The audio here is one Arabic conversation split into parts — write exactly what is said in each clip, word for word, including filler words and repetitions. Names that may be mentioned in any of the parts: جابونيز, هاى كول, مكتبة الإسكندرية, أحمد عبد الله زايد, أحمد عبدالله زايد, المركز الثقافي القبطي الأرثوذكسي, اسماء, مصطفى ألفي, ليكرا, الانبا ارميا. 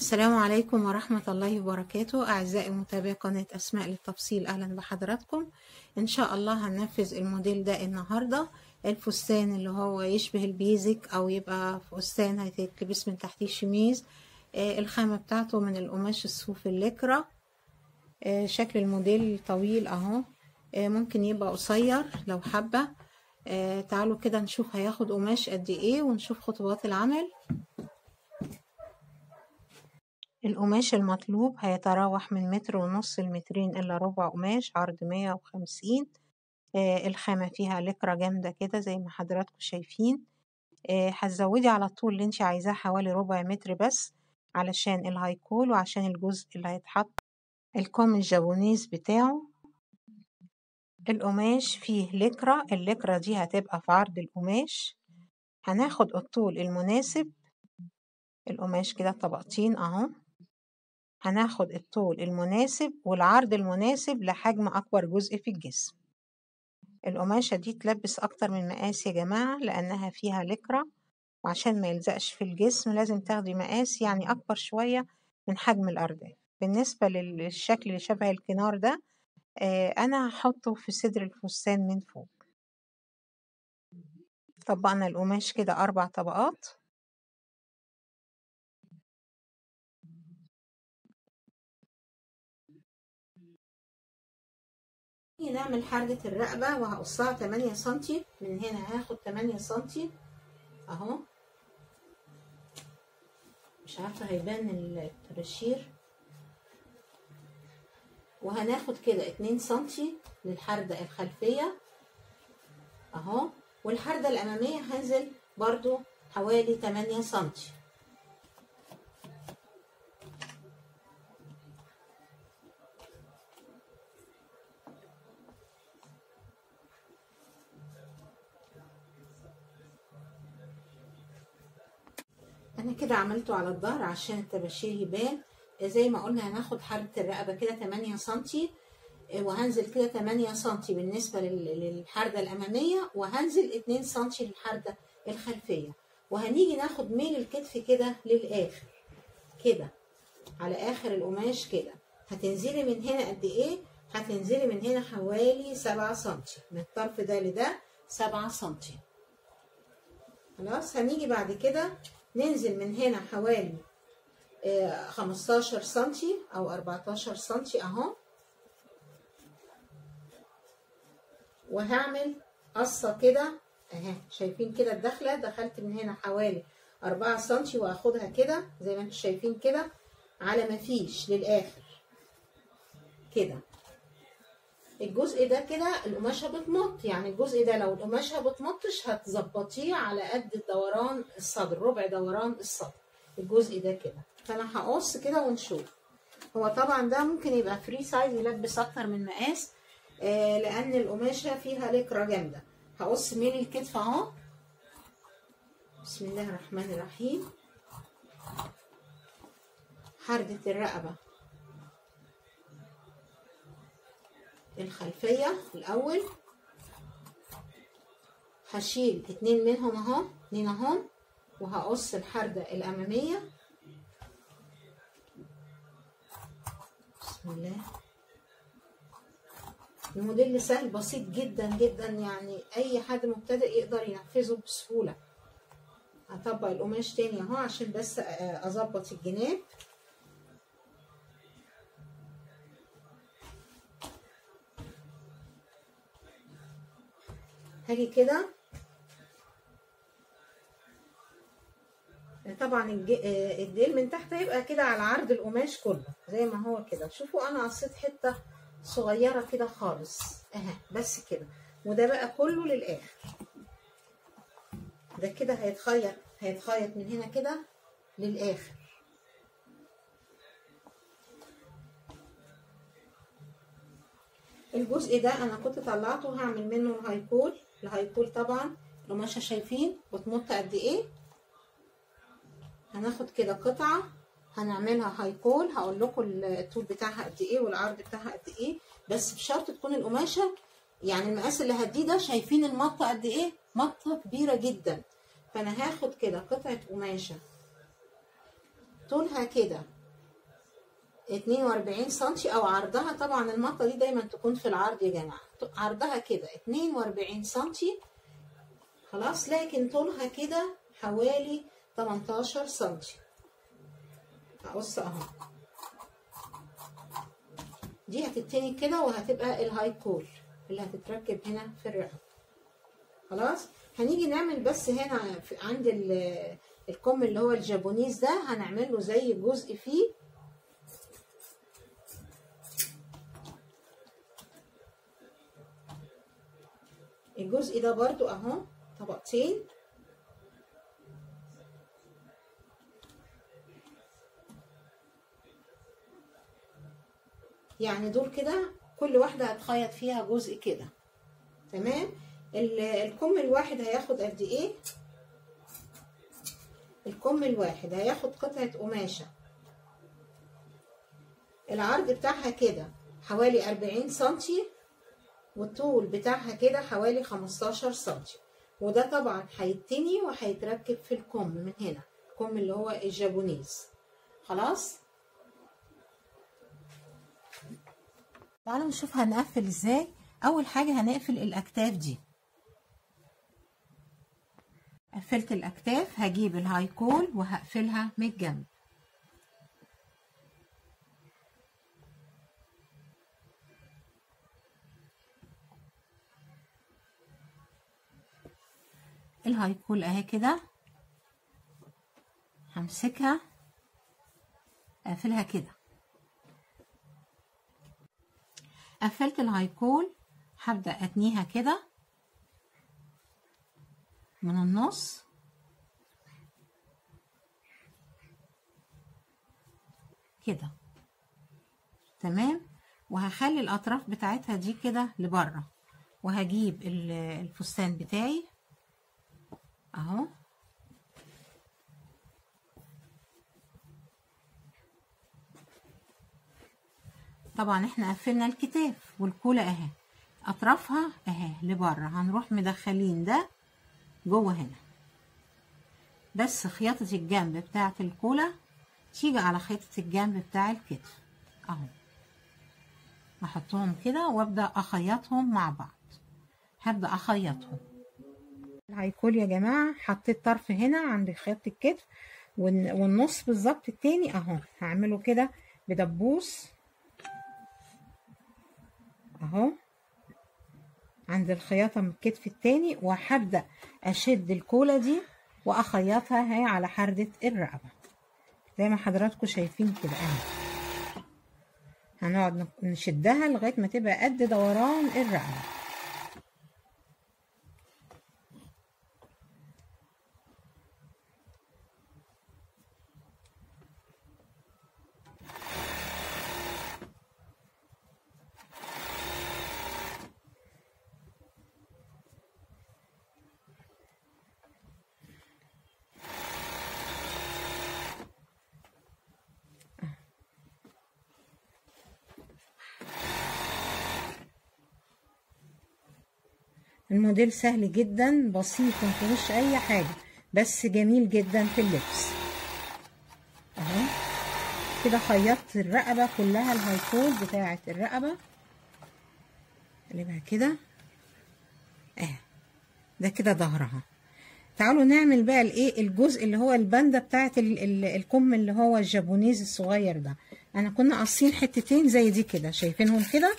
السلام عليكم ورحمة الله وبركاته أعزائي متابعي قناة أسماء للتفصيل. أهلا بحضراتكم. إن شاء الله هننفذ الموديل ده النهاردة، الفستان اللي هو يشبه البيزك أو يبقى فستان هيتلبس من تحتيه شميز. آه الخامة بتاعته من القماش الصوفي الليكرا. آه شكل الموديل طويل اهو، آه ممكن يبقى قصير لو حابة. آه تعالوا كده نشوف هياخد قماش قد ايه ونشوف خطوات العمل. القماش المطلوب هيتراوح من متر ونص لمترين الا ربع قماش، عرض مية وخمسين. آه الخامة فيها ليكرا جامدة كده زي ما حضراتكم شايفين. آه هتزودي على الطول اللي انت عايزاه حوالي ربع متر بس، علشان الهاي كول وعشان الجزء اللي هيتحط الكم الجابونيز بتاعه. القماش فيه ليكرا، الليكرا دي هتبقى في عرض القماش. هناخد الطول المناسب، القماش كده طبقتين اهو، هناخد الطول المناسب والعرض المناسب لحجم اكبر جزء في الجسم. القماشة دي تلبس اكتر من مقاس يا جماعة، لانها فيها ليكرا، وعشان ما يلزقش في الجسم لازم تاخدي مقاس يعني اكبر شوية من حجم الارداف. بالنسبة للشكل اللي شبه الكنار ده، آه انا هحطه في صدر الفستان من فوق. طبقنا القماش كده اربع طبقات. نعمل حركة الرقبة وهقصها تمانية سنتي من هنا، هاخد تمانية سنتي اهو. مش عارفة هيبان التبشير. وهناخد كده اتنين سنتي للحردة الخلفية اهو، والحردة الامامية هنزل برضو حوالي تمانية سنتي. انا كده عملته على الظهر عشان التبشير يبان. زي ما قلنا هناخد حركة الرقبة كده تمانية سنتي، وهنزل كده تمانية سنتي بالنسبة للحردة الامامية، وهنزل اتنين سنتي للحردة الخلفية. وهنيجي ناخد ميل الكتف كده للاخر كده على اخر القماش كده. هتنزلي من هنا قد ايه؟ هتنزلي من هنا حوالي سبعة سنتي، من الطرف ده لده سبعة سنتي. خلاص. هنيجي بعد كده ننزل من هنا حوالي خمستاشر سنتي او اربعتاشر سنتي اهو، وهعمل قصه كده اهي. شايفين كده الدخله، دخلت من هنا حوالي اربعة سنتي واخدها كده زي ما انتم شايفين كده على ما فيش للاخر كده. الجزء ده كده القماشه بتمط، يعني الجزء ده لو القماشه بتمطش هتظبطيه على قد دوران الصدر، ربع دوران الصدر الجزء ده كده. فانا هقص كده ونشوف. هو طبعا ده ممكن يبقى فري سايز، يلبس اكتر من مقاس، آه لان القماشه فيها ليكرا جامده. هقص من الكتف اهو. بسم الله الرحمن الرحيم. حردة الرقبه الخلفيه الاول، هشيل اتنين منهم اهو، اتنين اهو، وهقص الحردة الأمامية. بسم الله. الموديل سهل بسيط جدا جدا، يعني أي حد مبتدئ يقدر ينفذه بسهولة. هطبق القماش تاني اهو عشان بس أظبط الجناب. هاجي كده. طبعا الديل من تحت هيبقى كده على عرض القماش كله زي ما هو كده. شوفوا انا قصيت حته صغيره كده خالص اهي بس كده، وده بقى كله للاخر ده كده. هيتخيط هيتخيط من هنا كده للاخر. الجزء ده انا كنت طلعته هعمل منه الهاي كول. الهاي كول طبعا القماشه شايفين بتمط قد ايه. هناخد كده قطعه هنعملها هاي كول، هقول لكم الطول بتاعها قد ايه والعرض بتاعها قد ايه، بس بشرط تكون القماشه يعني المقاس اللي هديه ده شايفين المطه قد ايه، مطه كبيره جدا. فانا هاخد كده قطعه قماشه طولها كده اتنين واربعين سنتي، او عرضها طبعا المطه دي دايما تكون في العرض يا جماعه، عرضها كده اتنين واربعين سنتي خلاص، لكن طولها كده حوالي تمنتاشر سنتي. هقص اهو، دي هتتني كده وهتبقى الهاي كول اللي هتتركب هنا في الرقبه. خلاص هنيجي نعمل بس هنا عند الكم اللي هو الجابونيز ده، هنعمل له زي جزء فيه الجزء ده برضو اهو طبقتين، يعني دول كده كل واحده هتخيط فيها جزء كده. تمام. الكم الواحد هياخد قد ايه؟ الكم الواحد هياخد قطعه قماشه العرض بتاعها كده حوالي اربعين سنتي، والطول بتاعها كده حوالي خمستاشر سنتي، وده طبعا هيتني وهيتركب في الكم من هنا، الكم اللي هو الجابونيز. خلاص تعالوا نشوف هنقفل ازاي. اول حاجه هنقفل الاكتاف دي. قفلت الاكتاف، هجيب الهاي كول وهقفلها من الجنب. الهاي كول اهي كده، همسكها اقفلها كده. قفلت الهاي كول، هبدأ اتنيها كده من النص، كده تمام، وهخلي الاطراف بتاعتها دي كده لبره، وهجيب الفستان بتاعي اهو، طبعا احنا قفلنا الكتاف والكوله اهي، اطرافها اهي لبره، هنروح مدخلين ده جوه هنا، بس خياطه الجنب بتاعه الكوله تيجي على خياطه الجنب بتاع الكتف اهو. هحطهم كده وابدا اخيطهم مع بعض، هبدا اخيطهم. الهاي كول يا جماعه حطيت طرف هنا عند خياطه الكتف والنص بالظبط التاني اهو، هعمله كده بدبوس اهو عند الخياطه من الكتف التاني، وهبدا اشد الكوله دي واخيطها هي على حرده الرقبه زي ما حضراتكم شايفين كده اهي. هنقعد نشدها لغايه ما تبقى قد دوران الرقبه. الموديل سهل جدا بسيط، مفيهوش اي حاجه، بس جميل جدا في اللبس اهو كده. خيطت الرقبه كلها، الهاي كول بتاعه الرقبه قلبها كده اهي، ده كده ظهرها. تعالوا نعمل بقى الايه، الجزء اللي هو البنده بتاعه الكم اللي هو الجابونيز الصغير ده. انا كنا قاصين حتتين زي دي كده شايفينهم كده،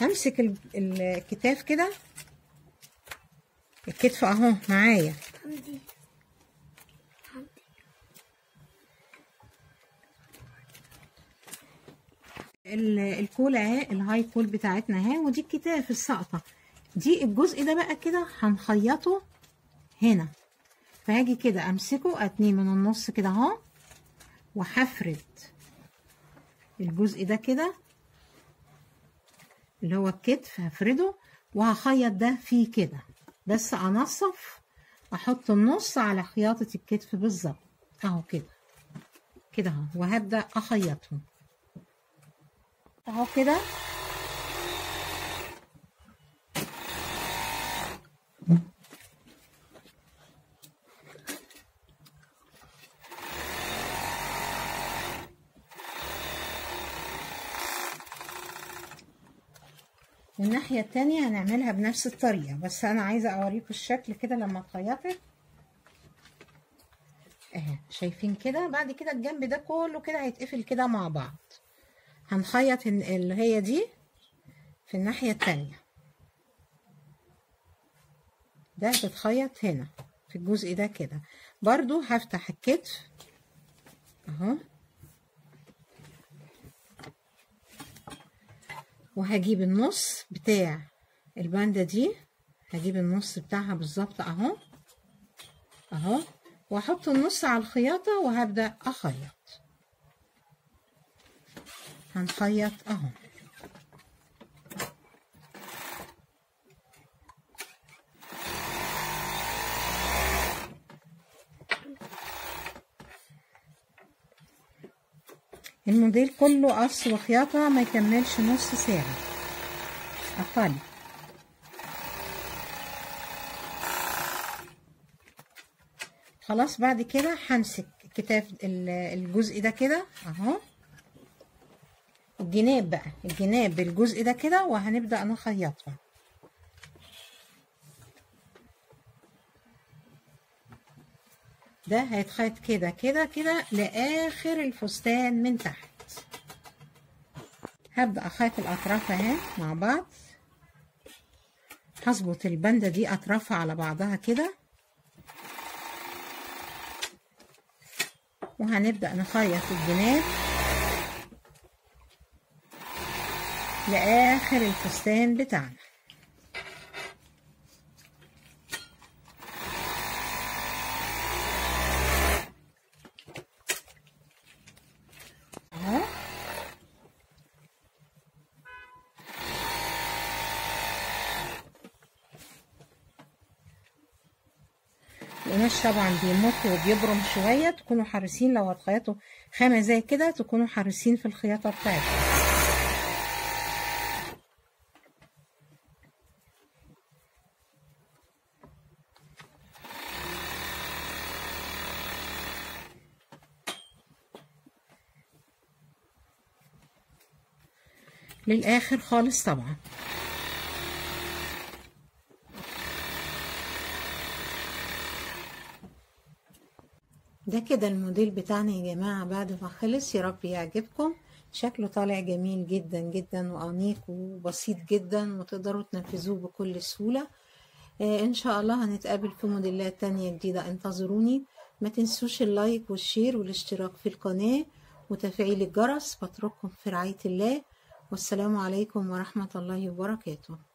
همسك الكتاف كده، الكتف اهو معايا، الكوله اهي، الهاي كول بتاعتنا اهي، ودي الكتاف الساقطه دي. الجزء ده بقى كده هنخيطه هنا، فهاجي كده امسكه اتنيه من النص كده اهو، وهفرد الجزء ده كده اللي هو الكتف، هفرده وهخيط ده فيه كده، بس انصف احط النص على خياطه الكتف بالظبط اهو كده كده اهو، وهبدا اخيطهم اهو كده والناحيه الثانيه هنعملها بنفس الطريقه، بس انا عايزه اوريكم الشكل كده لما اتخيطت اهي، شايفين كده. بعد كده الجنب ده كله كده هيتقفل كده مع بعض، هنخيط اللي هي دي في الناحيه الثانيه، ده بتخيط هنا في الجزء ده كده. برضو هفتح الكتف اهو، وهجيب النص بتاع الباندة دي، هجيب النص بتاعها بالظبط اهو اهو، واحط النص على الخياطة وهبدأ اخيط. هنخيط اهو، الموديل كله قص وخياطة ما يكملش نص ساعة أقل. خلاص بعد كده همسك كتاف الجزء ده كده اهو، الجناب بقى، الجناب بالجزء ده كده، وهنبدأ نخيطها. ده هيتخيط كده كده كده لاخر الفستان من تحت. هبدا اخيط الاطراف اهي مع بعض، هظبط البنده دي اطرافها على بعضها كده، وهنبدا نخيط الجناب لاخر الفستان بتاعنا. القماش طبعا بيمط وبيبرم شويه، تكونوا حريصين لو هتخيطوا خامه زي كده، تكونوا حريصين في الخياطه بتاعتكم. للاخر خالص طبعا. ده كده الموديل بتاعنا يا جماعه بعد ما خلص. يا رب يعجبكم، شكله طالع جميل جدا جدا وانيق وبسيط جدا، وتقدروا تنفذوه بكل سهوله. آه ان شاء الله هنتقابل في موديلات تانية جديده، انتظروني. ما تنسوش اللايك والشير والاشتراك في القناه وتفعيل الجرس. بترككم في رعايه الله، والسلام عليكم ورحمه الله وبركاته.